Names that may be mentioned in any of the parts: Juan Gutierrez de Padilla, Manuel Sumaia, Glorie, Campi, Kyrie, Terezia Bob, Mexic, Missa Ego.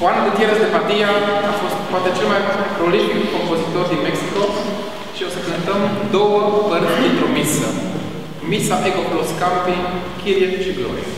Juan Gutierrez de Padilla a fost poate cel mai prolific compozitor din Mexico și o să cântăm două părți dintr-o misă. Missa Ego plus Campi, Kyrie și Glorie.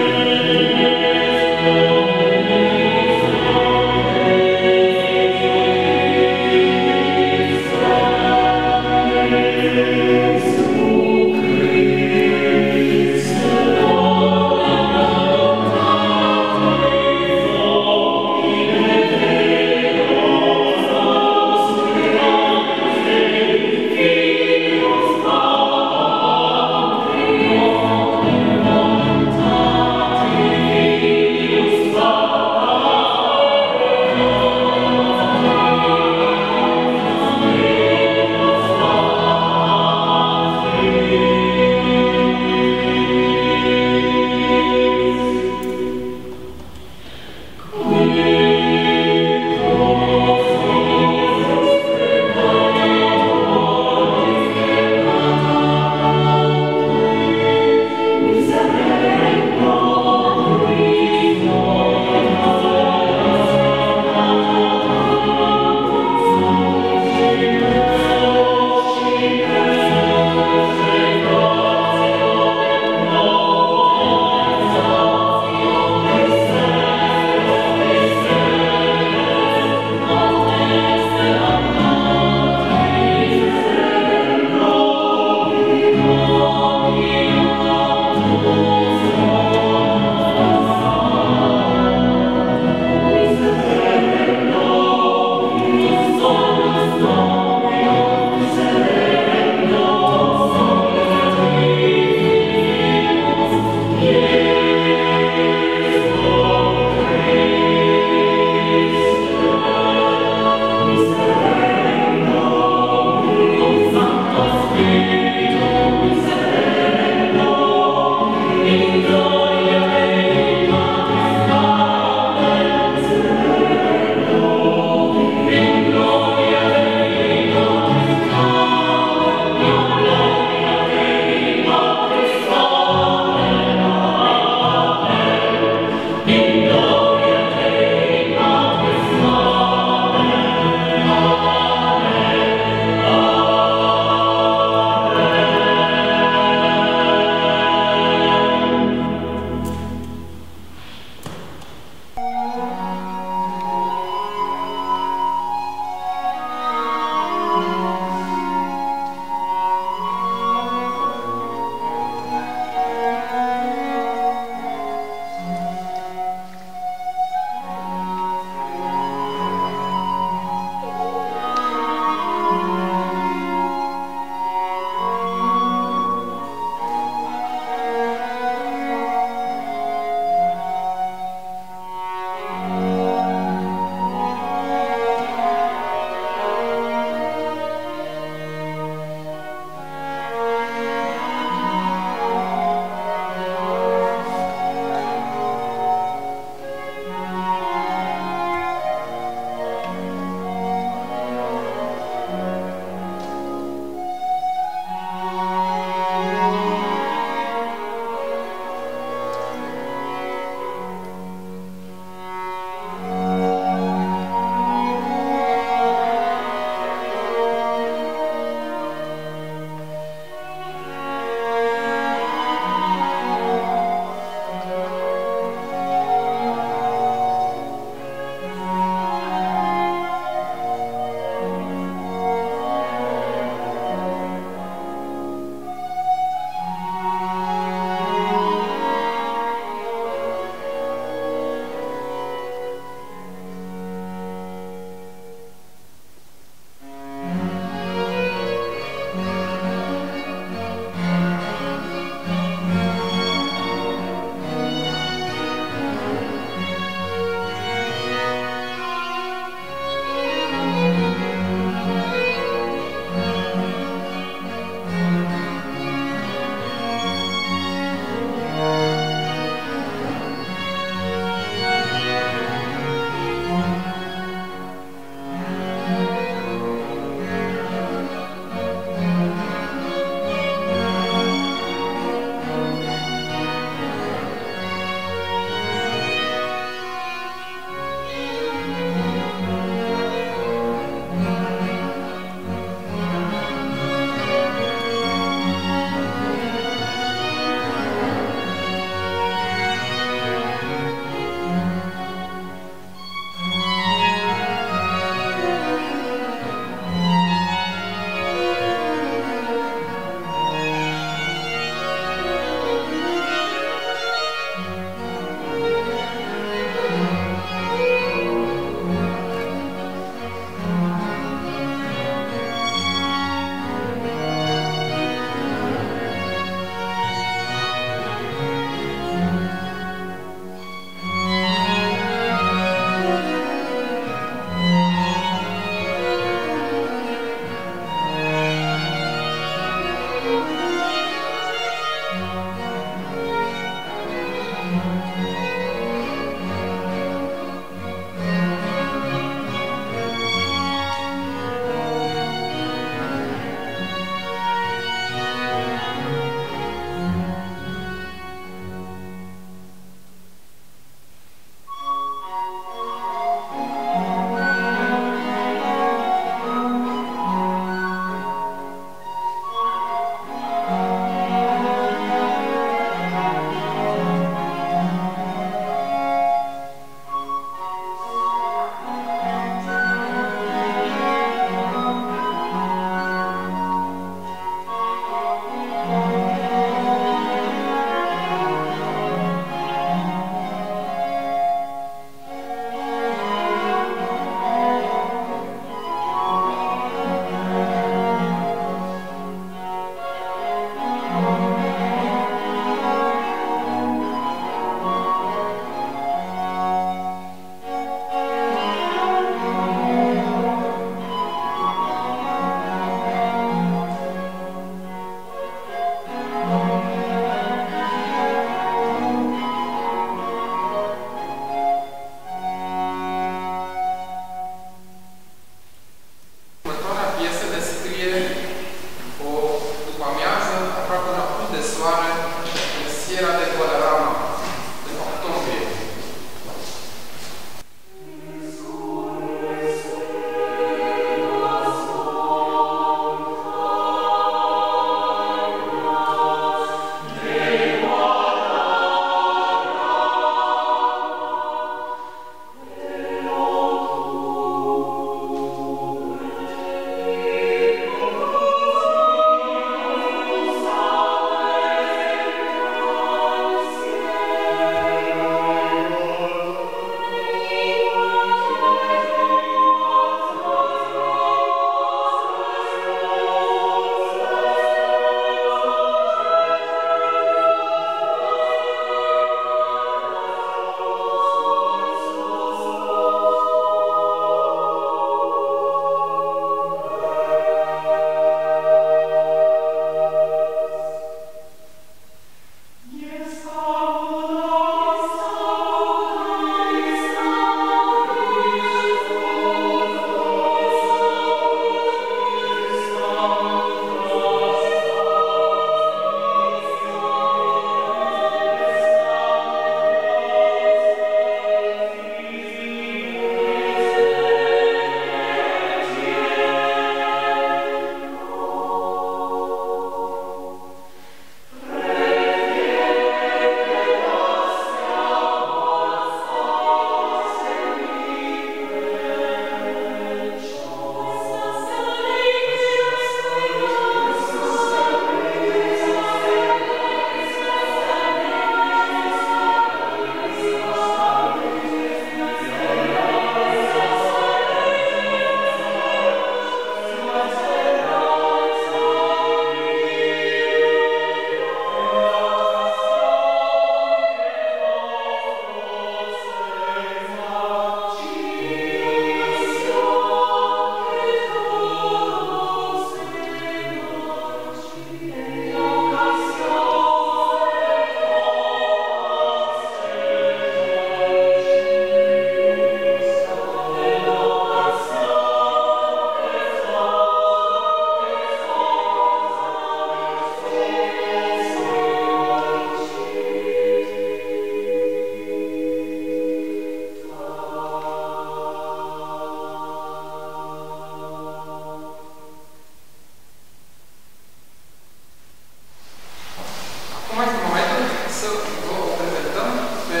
să o prezentăm pe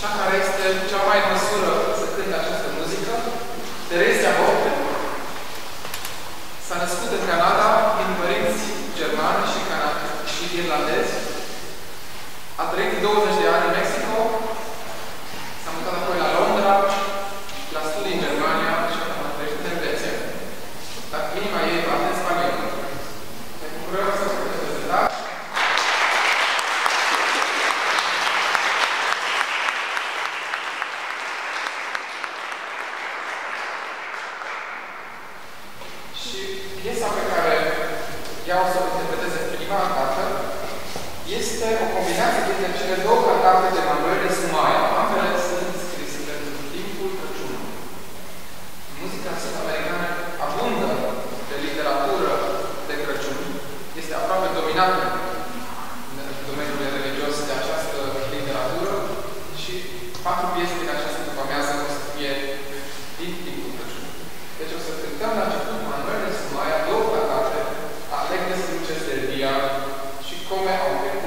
cea care este cea mai în măsură să cânte această muzică, Terezia Bob. S-a născut în Canada, din părinți germani și irlandezi. A trăit 20 de ani în Mexico, s-a mutat apoi la Londra, la studii în Germania și acum a trăit în Grecia. Dar inima ei va fi în spaniolă. Ne bucurăm să vă prezentați. Și piesa pe care ea o să o interpreteze prima dată este o combinație dintre cele două cantate de Manuel Sumaia. Ambele sunt scrise pentru timpul Crăciunului. Muzica sud-americană abundă de literatură de Crăciun. Este aproape dominată în domeniul religios de această literatură și patru piese din această după-amiază o să fie din timpul Crăciunului. Deci o să cântăm la început Manuel Sumaia, două cantate, Alegre Succes de Via și Come au venit.